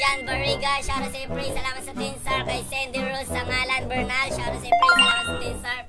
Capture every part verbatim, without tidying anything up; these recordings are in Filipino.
John Barriga, shout out sa Free, salamat sa Twin Star. Kay Sandy Rose Sangalan Bernal, shout out sa Free, salamat sa Twin Star.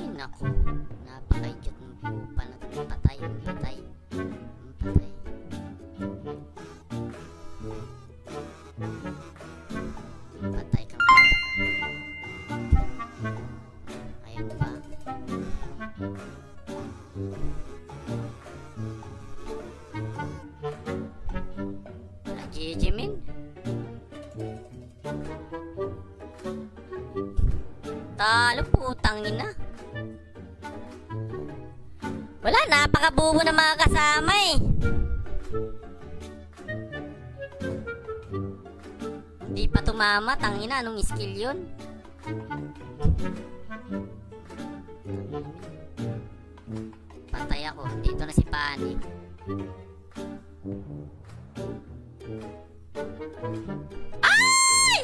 Ay naku, napaka-idiot ng pupa na ito. Patay, patay, patay. Patay kang bata. Ayun ba? Najijimin? Talo, putang ina. Wala, napakabubo ng mga kasama eh. Hindi pa tumama, tangina, anong skill yun? Patay ako, dito na si Pani. Ay!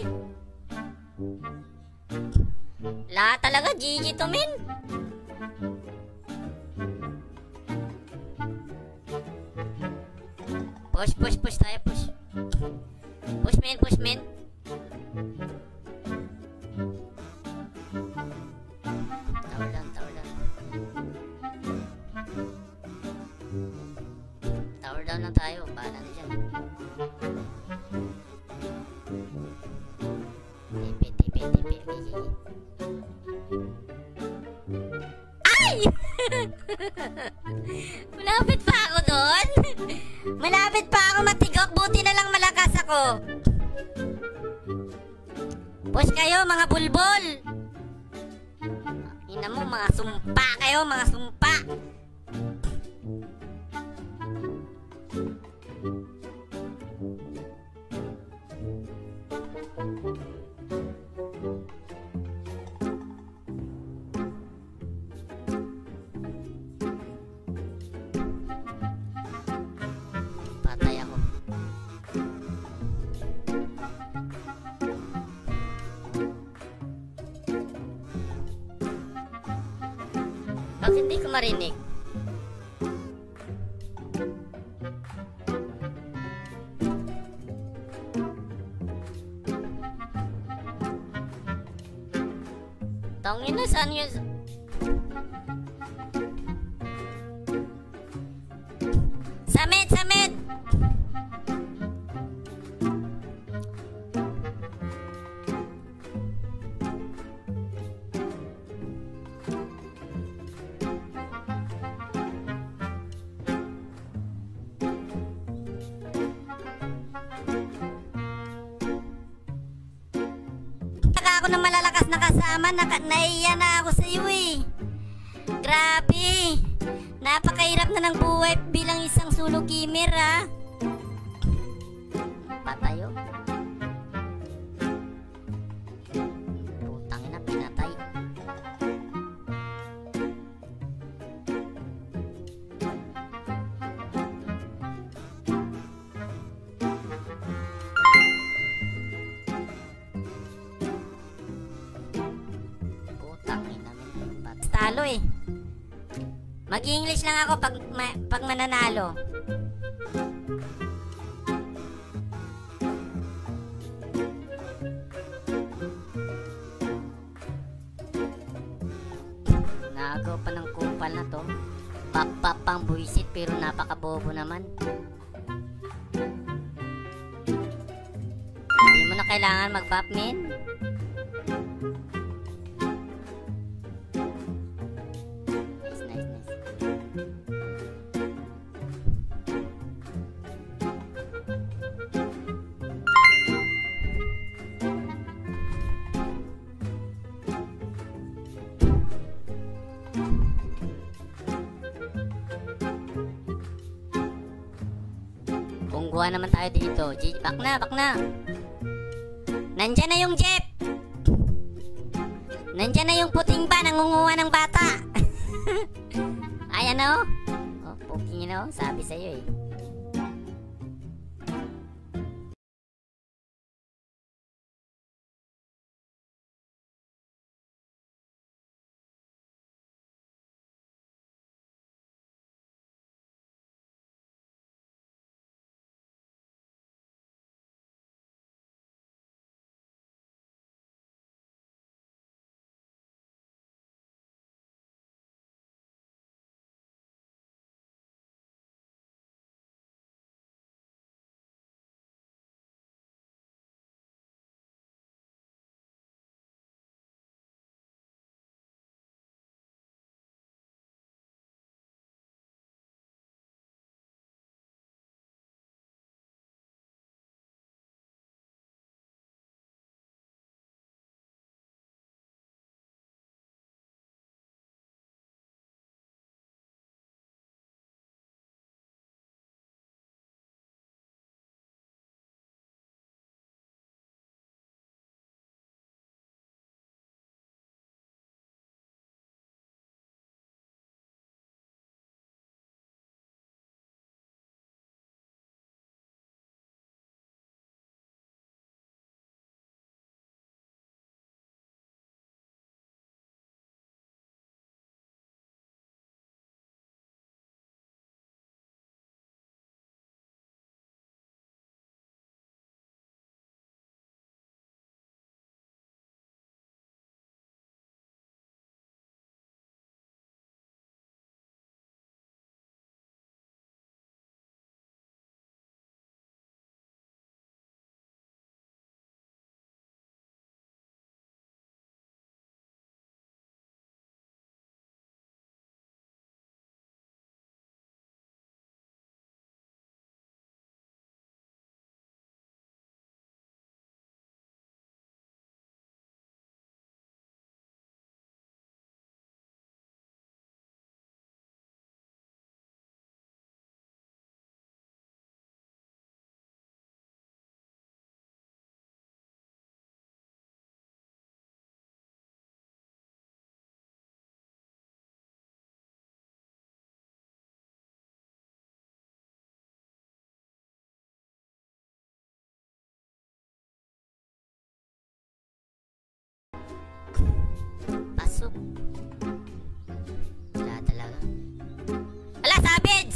Lahat talaga, G G to min. Push, push, push tayo, push. Push min, push min. Tower down, tower down. Tower down lang tayo, bahala na dyan. Tipi, tipi, tipi, G G. Malapit pa ako doon. Malapit pa ako matigok. Buti na lang malakas ako. Push kayo mga bulbol. Ina mo, mga sumpa kayo. Mga sumpa. Bakit di ko marinig? Tangin na saan yun? Samit! Samit! Ako ng malalakas na kasama, naka naiya na ako sa iyo eh. Grabe, napakahirap na ng buhay bilang isang solo gamer ha. Patayo. Putang ina, pinatay. Talo eh. Mag-English lang ako pag, ma pag mananalo. Nagawa pa ng kupal na to. Papapang buisit pero napakabobo naman. Hindi mo na kailangan mag-bapmin. Buwan naman tayo dito. Jeep, back na, back na. Nandyan na yung jeep. Nandyan na yung puting ba nangunguha ng bata. Ayan o. Oh, puking yun o. Sabi sa'yo eh. Pasok. Wala talaga. Ala, savage!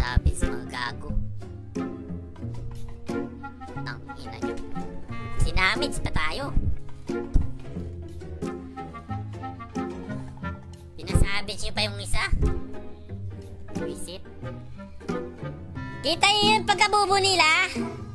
sabi sa mga gago. Tang ina nyo. Sinamage pa tayo. Pinasabage nyo pa yung isa. Wisit. Kita yun yung pagkabubo nila.